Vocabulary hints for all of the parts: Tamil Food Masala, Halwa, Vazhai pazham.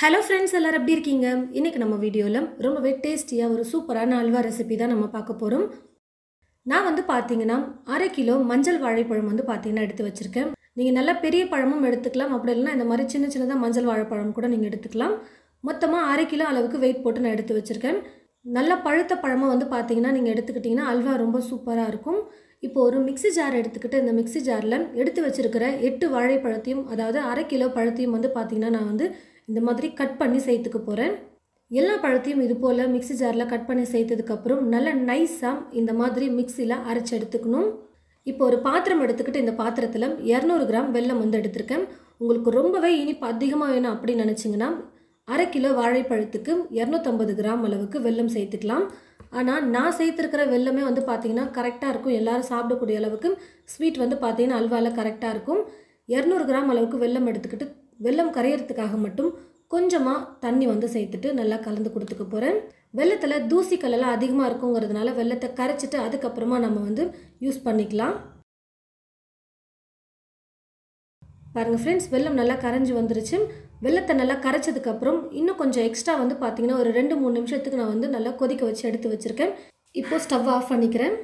Hello friends, all are you doing? In this video, we will very tasty and super halwa recipe. Now, we kilo manjal vaazhaippazham வந்து பாத்தீங்கன்னா எடுத்து வச்சிருக்கேன். நீங்க நல்ல பெரிய பழமும் எடுத்துக்கலாம். அப்படி இல்லனா இந்த மாதிரி சின்ன சின்னதா மஞ்சள் வாழைப்பழம் கூட நீங்க எடுத்துக்கலாம். மொத்தமா 1.5 கிலோ அளவுக்கு weight போட்டு நான் எடுத்து வச்சிருக்கேன். நல்ல பழுத்த பழமா வந்து பாத்தீங்கன்னா நீங்க எடுத்துக்கிட்டீங்கன்னா அல்வா ரொம்ப சூப்பரா இருக்கும். இப்போ ஒரு மிக்ஸி ஜார் எடுத்துக்கிட்டு இந்த மிக்ஸி ஜார்ல எடுத்து வச்சிருக்கிற 8 வாழைப்பழத்தையும் அதாவது 1.5 கிலோ பழத்தையும் வந்து பாத்தீங்கன்னா நான் வந்து இந்த மாதிரி கட் பண்ணி செய்துக்க போறேன். எல்லா பழத்தையும் இது போல மிக்ஸி ஜார்ல கட் பண்ணி செய்ததுக்கு அப்புறம் நல்ல நைஸா இந்த மாதிரி மிக்ஸில அரைச்சு எடுத்துக்கணும். இப்போ ஒரு பாத்திரம் எடுத்துக்கிட்டு இந்த பாத்திரத்துல 200 கிராம் வெல்லம் வந்து எடுத்துர்க்கேன். உங்களுக்கு ரொம்பவே இனிப்பு அதிகமா வேணும் அப்படி நினைச்சீங்கன்னா 1.5 கிலோ வாழைப்பழத்துக்கு 250 கிராம் அளவுக்கு வெல்லம் சேர்த்துக்கலாம். ஆனா நான் சேர்த்திருக்கிற வெல்லமே வந்து பாத்தீங்கன்னா கரெக்ட்டா இருக்கும். எல்லாரும் சாப்பிடக்கூடிய அளவுக்கு ஸ்வீட் வந்து பாத்தீங்கன்னா அல்வால கரெக்ட்டா இருக்கும். 200 கிராம் அளவுக்கு வெல்லம் எடுத்துக்கிட்டு வெல்லம் கரையிறதுக்காக மட்டும் கொஞ்சமா தண்ணி வந்து சேர்த்துட்டு நல்லா கலந்து கொடுத்துக்க போறேன். வெல்லத்துல தூசி கலல அதிகமா இருக்கும்ங்கிறதுனால வெல்லத்தை கரைச்சிட்டு அதுக்கு அப்புறமா நம்ம வந்து யூஸ் பண்ணிக்கலாம். பாருங்க फ्रेंड्स, வெல்லம் நல்லா கரைஞ்சு வந்துருச்சு. வெல்லத்தை நல்லா கரைச்சதுக்கு அப்புறம் இன்னும் கொஞ்சம் எக்ஸ்ட்ரா வந்து பாத்தீங்கன்னா ஒரு 2-3 நிமிஷத்துக்கு நான் வந்து நல்லா கொதிக்க வச்சு எடுத்து வச்சிருக்கேன். இப்போ ஸ்டவ் ஆஃப் பண்ணிக்கிறேன்.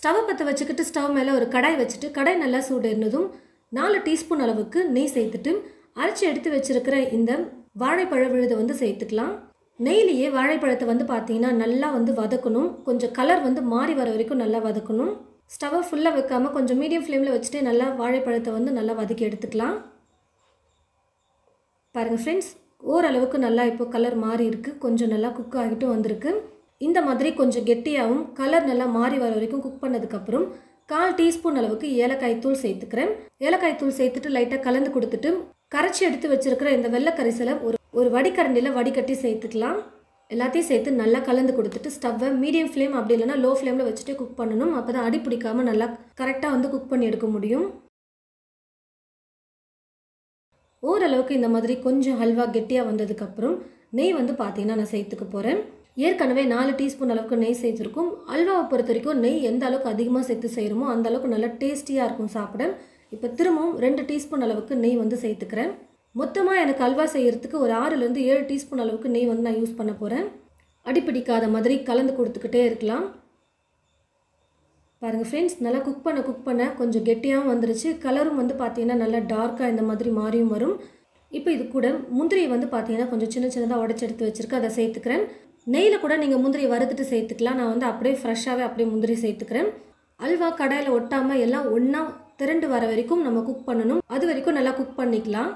ஸ்டவ் பத்த வச்சிட்டு ஸ்டவ் மேல ஒரு கடாய் வச்சிட்டு கடாய் நல்லா சூடேறனதும் 4 டீஸ்பூன் அளவுக்கு நெய் சேர்த்துட்டு அரைச்சு எடுத்து வச்சிருக்கிற இந்த வாழைப்பழ விழுதை வந்து சேர்த்துக்கலாம். நெய்லியே வாழைப்பழத்தை வந்து பாத்தீங்கன்னா நல்லா வந்து வதக்கணும். கொஞ்சம் கலர் வந்து மாறி வர வரைக்கும் நல்லா வதக்கணும். ஸ்டவ் ஃபுல்லா வைக்காம கொஞ்சம் மீடியம் ஃப்ளேம்ல வச்சிட்டு நல்லா வாழைப்பழத்தை வந்து நல்லா வதக்கி எடுத்துக்கலாம். பாருங்க फ्रेंड्स, ஓரளவுக்கு நல்லா இப்போ கலர் மாறி இருக்கு. கொஞ்சம் நல்லா குக் ஆகிட்டு வந்திருக்கு. இந்த மாதிரி கொஞ்சம் கெட்டியாவும் கலர் நல்லா மாறி வர வரைக்கும் குக் பண்ணதுக்கு அப்புறம் 1/4 டீஸ்பூன் அளவுக்கு ஏலக்காய் தூள் சேர்த்துக்கிறேன். ஏலக்காய் தூள் சேர்த்துட்டு லைட்டா கலந்து கொடுத்துட்டு கரைச்சி எடுத்து வச்சிருக்கிற இந்த வெல்ல கரைசலை ஒரு வடிகரண்டில வடிகட்டி சேர்த்துக்கலாம். எல்லாத்தையும் சேர்த்து நல்லா கலந்து கொடுத்துட்டு ஸ்டவ்வை மீடியம் ஃப்ளேம் அப்படி இல்லனா லோ ஃப்ளேம்ல வச்சிட்டு குக் பண்ணனும். அப்பதான் அடி பிடிக்காம நல்லா கரெக்ட்டா வந்து குக் பண்ணி எடுக்க முடியும். ஓரளவுக்கு இந்த மாதிரி கொஞ்சம் ஹல்வா கெட்டியா வந்ததுக்கு அப்புறம் நெய் வந்து பாத்தீங்கன்னா நான் சேர்த்துக்க போறேன். ஏற்கனவே 4 டீஸ்பூன் அளவுக்கு நெய் சேர்த்திருக்கும். அல்வாவை பொறுத்தவரைக்கும் நெய் எந்த அளவுக்கு அதிகமாக சேர்த்து செய்யறோமோ அந்த அளவுக்கு நல்ல டேஸ்டியா இருக்கும் சாப்பிட. இப்போ திரும்பவும் 2 டீஸ்பூன் அளவுக்கு நெய் வந்து சேர்த்துக்கிறேன். மொத்தமா எனக்கு அல்வா செய்யறதுக்கு ஒரு 6-7 டீஸ்பூன் அளவுக்கு நெய் வந்து நான் யூஸ் பண்ண போறேன். அடிப்பிடிக்காத மாதிரி கலந்து கொடுத்துக்கிட்டே இருக்கலாம். பாருங்க फ्रेंड्स, நல்லா குக் பண்ண கொஞ்சம் கெட்டியாவும் வந்துருச்சு. கலரும் வந்து பாத்தீங்கன்னா நல்லா டார்க்கா இந்த மாதிரி மாறியும் வரும். இப்போ இது கூட முந்திரியை வந்து பாத்தீங்கன்னா கொஞ்சம் சின்ன சின்னதா உடைச்சு எடுத்து வச்சிருக்கேன். அதை சேர்த்துக்கிறேன். நெய்ல கூட நீங்க முந்திரி வறுத்துட்டு சேர்த்துக்கலாம். நான் வந்து அப்படியே ஃப்ரெஷ்ஷாவே அப்படியே முந்திரி சேர்த்துக்கிறேன். அல்வா கடாயில ஒட்டாம எல்லாம் ஒண்ணா திரண்டு வர வரைக்கும் நம்ம குக் பண்ணனும். அது வரைக்கும் நல்லா குக் பண்ணிக்கலாம்.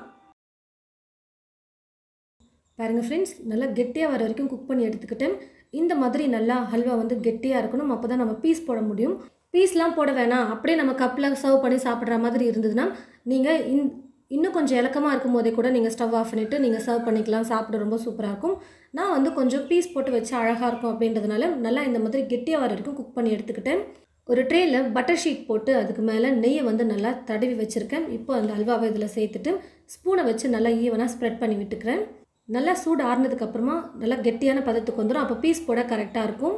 பாருங்க फ्रेंड्स, நல்லா கெட்டியா வர வரைக்கும் குக் பண்ணி எடுத்துக்கிட்டேன். இந்த மாதிரி நல்லா அல்வா வந்து கெட்டியா இருக்கணும். அப்பதான் நம்ம பீஸ் போட முடியும். பீஸ்லாம் போட வேணாம். அப்படியே நம்ம கப்ல சர்வ் பண்ணி சாப்பிடுற மாதிரி இருந்ததுன்னா நீங்க இன்னும் கொஞ்சம் இலக்கமா இருக்கும்போதே கூட நீங்க ஸ்டவ் ஆஃப் பண்ணிட்டு நீங்க சர்வ் பண்ணிக்கலாம். சாப்பிட ரொம்ப சூப்பரா இருக்கும். நான் வந்து கொஞ்சம் பீஸ் போட்டு வச்சு அழகா இருக்கும் அப்படின்றதுனால நல்லா இந்த மாதிரி கெட்டியா வர வரைக்கும் குக் பண்ணி எடுத்துக்கிட்டேன். ஒரு ட்ரேல பட்டர் ஷீட் போட்டு அதுக்கு மேல நெய்யை வந்து நல்லா தடவி வச்சிருக்கேன். இப்போ அந்த அல்வாவை இதல சேர்த்துட்டு ஸ்பூனை வச்சு நல்லா ஈவனா ஸ்ப்ரெட் பண்ணி விட்டுக்கிறேன். நல்லா சூடு ஆறுனதுக்கு அப்புறமா நல்லா கெட்டியான பதத்துக்கு வந்துரும். அப்ப பீஸ் போட கரெக்ட்டா இருக்கும்.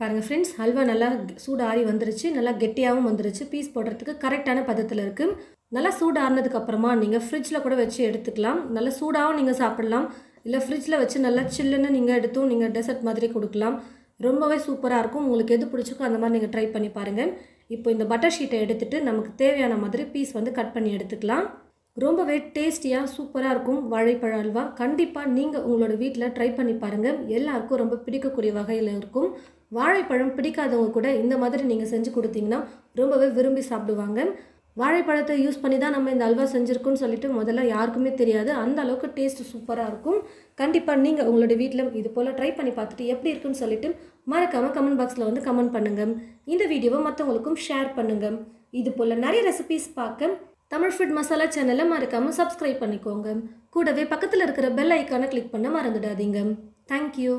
பாருங்க फ्रेंड्स, அல்வா நல்லா சூடு ஆறி வந்துருச்சு. நல்லா கெட்டியாவும் வந்துருச்சு. பீஸ் போடுறதுக்கு கரெக்ட்டான பதத்துல இருக்கு. நல்லா சூடு ஆறுனதுக்கு அப்புறமா நீங்க ஃப்ரிட்ஜ்ல கூட வச்சு எடுத்துக்கலாம். நல்லா சூடாவும் நீங்க சாப்பிடலாம். இல்ல ஃப்ரிட்ஜ்ல வச்சு நல்லா சில்லுன்னு நீங்க எடுத்தும் நீங்க டெசர்ட் மாதிரி கொடுக்கலாம். ரொம்பவே சூப்பரா இருக்கும். உங்களுக்கு எது பிடிச்சிருக்கோ அந்த மாதிரி நீங்க ட்ரை பண்ணி பாருங்க. இப்போ இந்த பட்டர் ஷீட்டை எடுத்துட்டு நமக்கு தேவையான மாதிரி பீஸ் வந்து கட் பண்ணி எடுத்துக்கலாம். ரொம்பவே டேஸ்டியா சூப்பரா இருக்கும் வாழைப்பழ அல்வா. கண்டிப்பா நீங்க உங்களோட வீட்ல ட்ரை பண்ணி பாருங்க. எல்லாருக்கும் ரொம்ப பிடிக்கக்கூடிய வகையில இருக்கும். வாழைப்பழம் பிடிக்காதவங்க கூட இந்த மாதிரி நீங்க செஞ்சு கொடுத்தீங்கன்னா ரொம்பவே விரும்பி சாப்பிடுவாங்க. வாழைப்பழத்தை யூஸ் பண்ணி தான் நம்ம இந்த அல்வா செஞ்சிருக்கோம்னு சொல்லிட்டு முதல்ல யாருக்குமே தெரியாது. அந்த அளவுக்கு டேஸ்ட் சூப்பரா இருக்கும். கண்டிப்பா நீங்க உங்களோட வீட்ல இது போல ட்ரை பண்ணி பார்த்துட்டு எப்படி இருக்குன்னு சொல்லிட்டு மறக்காம கமெண்ட் பாக்ஸ்ல வந்து கமெண்ட் பண்ணுங்க. இந்த வீடியோவை மற்றவங்களுக்கும் ஷேர் பண்ணுங்க. இது போல நிறைய ரெசிபீஸ் பார்க்க தமிழ் ஃபுட் மசாலா சேனலை மறக்காம சப்ஸ்கிரைப் பண்ணிக்கோங்க. கூடவே பக்கத்துல இருக்கிற பெல் ஐகானை கிளிக் பண்ண மறந்துடாதீங்க. Thank you.